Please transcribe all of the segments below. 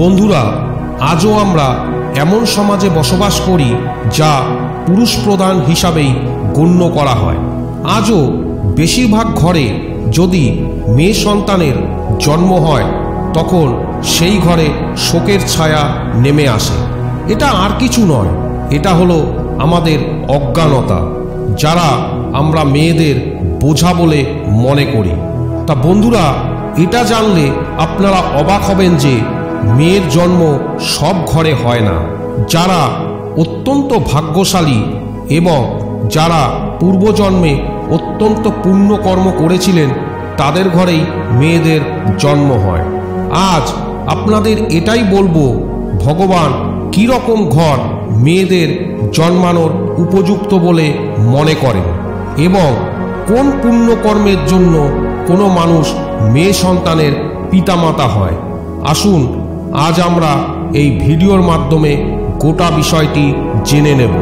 বন্ধুরা, আজও আমরা এমন সমাজে বসবাস করি যা পুরুষ প্রধান হিসাবেই গণ্য করা হয়। আজও বেশিরভাগ ঘরে যদি মেয়ে সন্তানের জন্ম হয় তখন সেই ঘরে শোকের ছায়া নেমে আসে। এটা আর কিছু নয়, এটা হলো আমাদের অজ্ঞানতা, যারা আমরা মেয়েদের বোঝা বলে মনে করি। তা বন্ধুরা, এটা জানলে আপনারা অবাক হবেন যে মেয়ের জন্ম সব ঘরে হয় না। যারা অত্যন্ত ভাগ্যশালী এবং যারা পূর্বজন্মে অত্যন্ত পুণ্যকর্ম করেছিলেন তাদের ঘরেই মেয়েদের জন্ম হয়। আজ আপনাদের এটাই বলবো, ভগবান কীরকম ঘর মেয়েদের জন্মানোর উপযুক্ত বলে মনে করেন এবং কোন পুণ্যকর্মের জন্য কোনো মানুষ মেয়ে সন্তানের পিতামাতা হয়। আসুন আজ আমরা এই ভিডিওর মাধ্যমে গোটা বিষয়টি জেনে নেব।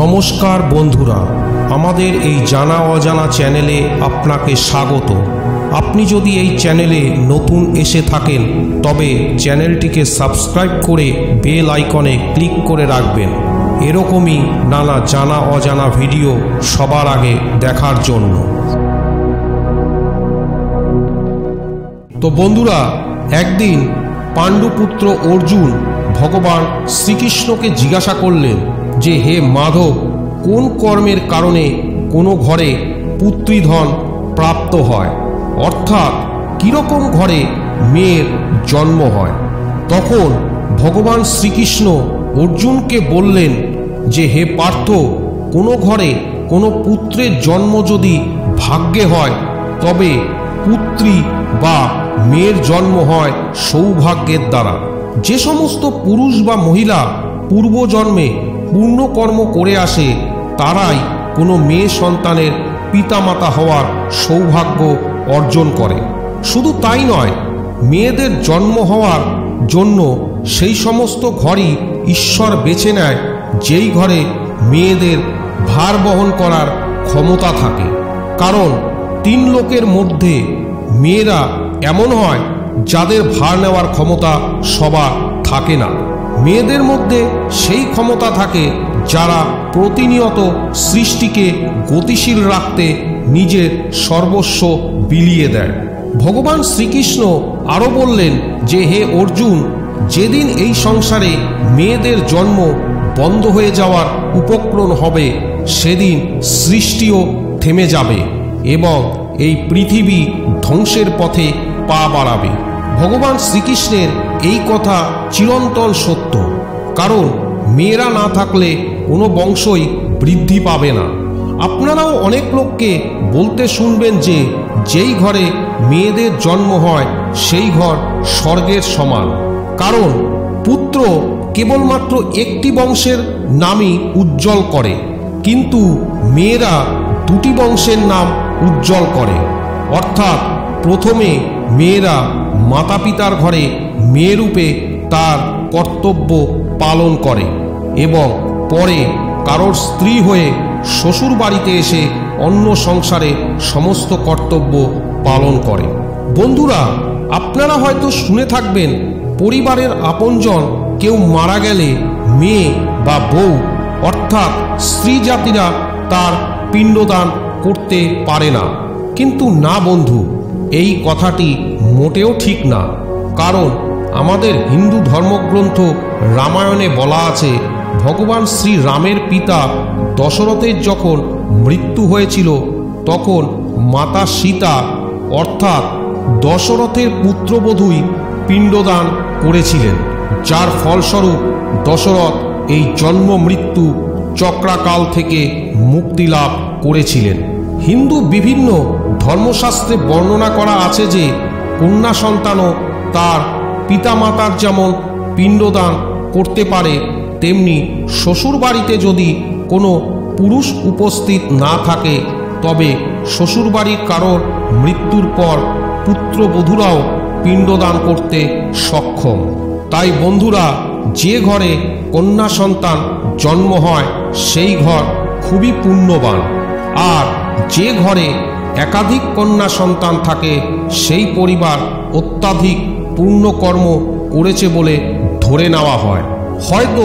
নমস্কার বন্ধুরা, আমাদের এই জানা অজানা চ্যানেলে আপনাকে স্বাগত। আপনি যদি এই চ্যানেলে নতুন এসে থাকেন তবে চ্যানেলটিকে সাবস্ক্রাইব করে বেল আইকনে ক্লিক করে রাখবেন এরকমই নানা জানা অজানা ভিডিও সবার আগে দেখার জন্য। তো বন্ধুরা, একদিন পাণ্ডুপুত্র অর্জুন ভগবান শ্রীকৃষ্ণকে জিজ্ঞাসা করলেন যে, হে মাধব, কোন কর্মের কারণে কোনো ঘরে পুত্রীধন প্রাপ্ত হয়, অর্থাৎ কীরকম ঘরে মেয়ের জন্ম হয়? তখন ভগবান শ্রীকৃষ্ণ অর্জুনকে বললেন যে, হে পার্থ, কোনো ঘরে কোনো পুত্রের জন্ম যদি ভাগ্যে হয় তবে পুত্রী বা মেয়ের জন্ম হয় সৌভাগ্যের দ্বারা। যে সমস্ত পুরুষ বা মহিলা পূর্বজন্মে পুণ্যকর্ম করে আসে তারাই কোনো মেয়ে সন্তানের পিতামাতা হওয়ার সৌভাগ্য অর্জন করে। শুধু তাই নয়, মেয়েদের জন্ম হওয়ার জন্য সেই সমস্ত ঘরই ঈশ্বর বেছে নেয় যেই ঘরে মেয়েদের ভার বহন করার ক্ষমতা থাকে। কারণ তিন লোকের মধ্যে মেয়েরা এমন হয় যাদের ভার নেওয়ার ক্ষমতা সবার থাকে না। মেয়েদের মধ্যে সেই ক্ষমতা থাকে যারা প্রতিনিয়ত সৃষ্টিকে গতিশীল রাখতে নিজের সর্বস্ব বিলিয়ে দেয়। ভগবান শ্রীকৃষ্ণ আরও বললেন যে, হে অর্জুন, যেদিন এই সংসারে মেয়েদের জন্ম বন্ধ হয়ে যাওয়ার উপক্রম হবে সেদিন সৃষ্টিও থেমে যাবে এবং এই পৃথিবী ধ্বংসের পথে পা বাড়াবে। ভগবান শ্রীকৃষ্ণের এই কথা চিরন্তন সত্য, কারণ মেয়েরা না থাকলে কোনো বংশই বৃদ্ধি পাবে না। আপনারাও অনেক লোককে বলতে শুনবেন যে, যেই ঘরে মেয়েদের জন্ম হয় সেই ঘর স্বর্গের সমান, কারণ পুত্র কেবলমাত্র একটি বংশের নামই উজ্জ্বল করে, কিন্তু মেয়েরা দুটি বংশের নাম উজ্জ্বল করে। অর্থাৎ প্রথমে মেয়েরা মাতা পিতার ঘরে মেয়েরূপে তার কর্তব্য পালন করে এবং পরে কারোর স্ত্রী হয়ে শ্বশুর বাড়িতে এসে অন্য সংসারে সমস্ত কর্তব্য পালন করে। বন্ধুরা, আপনারা হয়তো শুনে থাকবেন পরিবারের আপনজন কেউ মারা গেলে মেয়ে বা বউ অর্থাৎ স্ত্রী জাতিরা তার পিণ্ডদান করতে পারে না। কিন্তু না বন্ধু, এই কথাটি মোটেও ঠিক না, কারণ আমাদের হিন্দু ধর্মগ্রন্থ রামায়ণে বলা আছে, ভগবান শ্রী রামের পিতা দশরথের যখন মৃত্যু হয়েছিল তখন মাতা সীতা অর্থাৎ দশরথের পুত্রবধূই পিণ্ডদান করেছিলেন, যার ফলস্বরূপ দশরথ এই জন্ম মৃত্যু চক্রাকাল থেকে মুক্তি লাভ করেছিলেন। হিন্দু বিভিন্ন ধর্মশাস্ত্রে বর্ণনা করা আছে যে, কন্যা সন্তানও তার পিতামাতার যেমন পিণ্ডদান করতে পারে, তেমনি শ্বশুরবাড়িতে যদি কোনো পুরুষ উপস্থিত না থাকে তবে শ্বশুরবাড়ির কারোর মৃত্যুর পর পুত্রবধূরাও পিণ্ডদান করতে সক্ষম। তাই বন্ধুরা, যে ঘরে কন্যা সন্তান জন্ম হয় সেই ঘর খুবই পুণ্যবান, আর যে ঘরে একাধিক কন্যা সন্তান থাকে সেই পরিবার অত্যাধিক পুণ্যকর্ম করেছে বলে ধরে নেওয়া হয়। হয়তো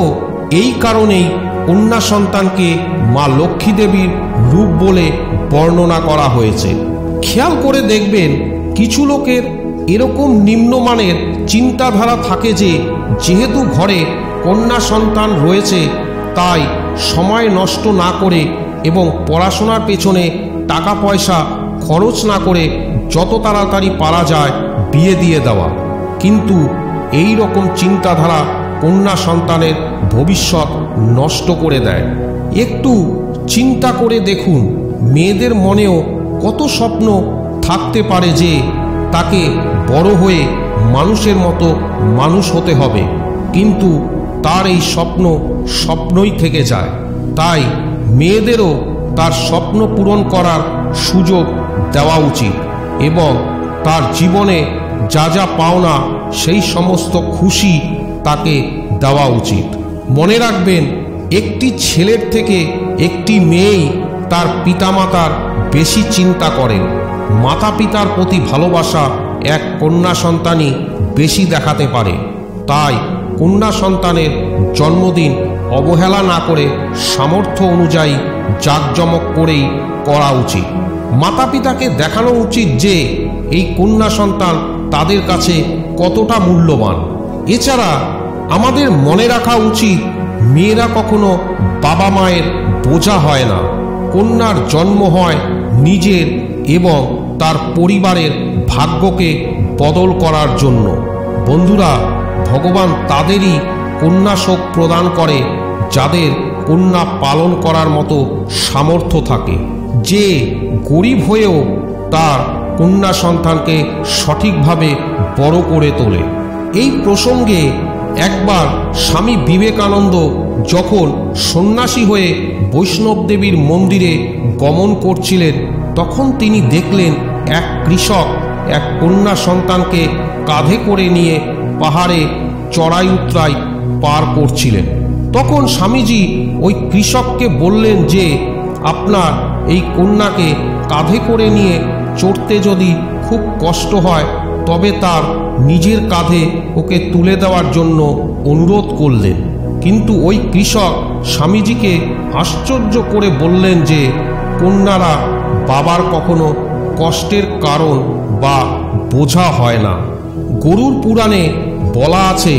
এই কারণেই কন্যা সন্তানকে মা লক্ষ্মী দেবীর রূপ বলে বর্ণনা করা হয়েছে। খেয়াল করে দেখবেন কিছু লোকের এরকম নিম্নমানের চিন্তাধারা থাকে যে যেহেতু ঘরে কন্যা সন্তান রয়েছে তাই সময় নষ্ট না করে এবং পড়াশোনার পেছনে টাকা পয়সা খরচ না করে যত তাড়াতাড়ি পারা যায় বিয়ে দিয়ে দেওয়া। কিন্তু এই রকম চিন্তাধারা কন্যা সন্তানের ভবিষ্যৎ নষ্ট করে দেয়। একটু চিন্তা করে দেখুন, মেয়েদের মনেও কত স্বপ্ন থাকতে পারে যে তাকে বড় হয়ে মানুষের মতো মানুষ হতে হবে, কিন্তু তার এই স্বপ্ন স্বপ্নই থেকে যায়। তাই মেয়েদেরও তার স্বপ্ন পূরণ করার সুযোগ দেওয়া উচিত এবং তার জীবনে যা যা পাওনা সেই সমস্ত খুশি তাকে দেওয়া উচিত। মনে রাখবেন, একটি ছেলের থেকে একটি মেয়েই তার পিতামাতার বেশি চিন্তা করেন। মাতা পিতার প্রতি ভালোবাসা এক কন্যা সন্তানই বেশি দেখাতে পারে। তাই কন্যা সন্তানের জন্মদিন অবহেলা না করে সামর্থ্য অনুযায়ী জাঁকজমক করেই করা উচিত। মাতা পিতাকে দেখানো উচিত যে এই কন্যা সন্তান তাদের কাছে কতটা মূল্যবান। এছাড়া আমাদের মনে রাখা উচিত, মেয়েরা কখনো বাবা মায়ের বোঝা হয় না। কন্যার জন্ম হয় নিজের এবং তার পরিবারের ভাগ্যকে বদল করার জন্য। বন্ধুরা, ভগবান তাদেরই কন্যা শোক প্রদান করে যাদের কন্যা পালন করার মতো সামর্থ্য থাকে। যে গরিব হয়েও তার কন্যা সন্তানকে সঠিকভাবে বড় করে তোলে। এই প্রসঙ্গে একবার স্বামী বিবেকানন্দ যখন সন্ন্যাসী হয়ে বৈষ্ণব দেবীর মন্দিরে গমন করছিলেন, তখন তিনি দেখলেন এক কৃষক এক কন্যা সন্তানকে কাঁধে করে নিয়ে পাহাড়ে চড়াই উতরাই পার করছিলেন। তখন স্বামীজি ওই কৃষককে বললেন যে আপনার এই কন্যাকে কাঁধে করে নিয়ে চড়তে যদি খুব কষ্ট হয় তবে তার নিজের কাঁধে ওকে তুলে দেওয়ার জন্য অনুরোধ করলেন। কিন্তু ওই কৃষক স্বামীজিকে আশ্চর্য করে বললেন যে কন্যারা বাবার কখনো কষ্টের কারণ বা বোঝা হয় না। গরুর পুরাণে বলা আছে,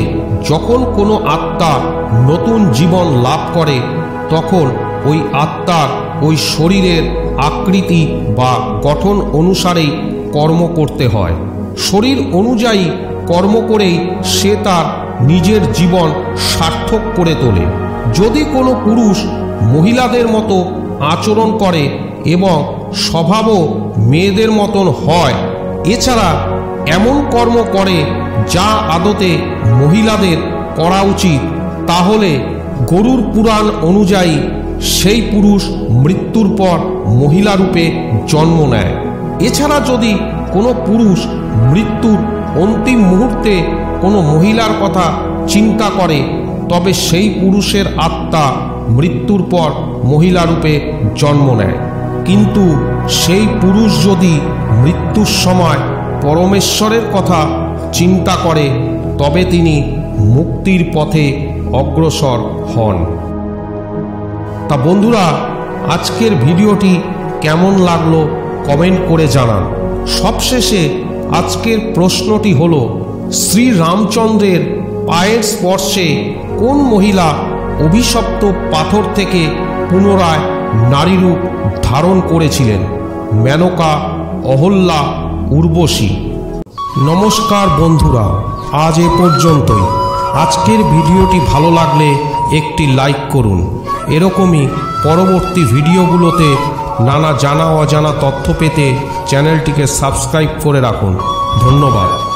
যখন কোনো আত্মা নতুন জীবন লাভ করে তখন ওই আত্মার ওই শরীরের আকৃতি বা গঠন অনুসারেই কর্ম করতে হয়। শরীর অনুযায়ী কর্ম করেই সে তার নিজের জীবন সার্থক করে তোলে। যদি কোনো পুরুষ মহিলাদের মতো আচরণ করে এবং স্বভাবও মেয়েদের মতন হয়, এছাড়া এমন কর্ম করে যা আদতে মহিলাদের করা উচিত, তাহলে গরুর পুরাণ অনুযায়ী সেই পুরুষ মৃত্যুর পর মহিলা রূপে জন্ম নেয়। এছাড়া যদি কোনো পুরুষ মৃত্যুর অন্তিম মুহূর্তে কোনো মহিলার কথা চিন্তা করে তবে সেই পুরুষের আত্মা মৃত্যুর পর মহিলা রূপে জন্ম নেয়। কিন্তু সেই পুরুষ যদি মৃত্যুর সময় পরমেশ্বরের কথা চিন্তা করে তবে তিনি মুক্তির পথে অগ্রসর হন। তা বন্ধুরা, আজকের ভিডিওটি কেমন লাগলো কমেন্ট করে জানান। সবশেষে আজকের প্রশ্নটি হল, শ্রী রামচন্দ্রের পায়ের স্পর্শে কোন মহিলা অভিশপ্ত পাথর থেকে পুনরায় নারীরূপ ধারণ করেছিলেন? মেনকা, অহল্যা, উর্বশী। নমস্কার বন্ধুরা, আজ এ পর্যন্তই। আজকের ভিডিওটি ভালো লাগলে একটি লাইক করুন। এরকমই পরবর্তী ভিডিওগুলোতে নানা জানা অজানা তথ্য পেতে চ্যানেলটিকে সাবস্ক্রাইব করে রাখুন। ধন্যবাদ।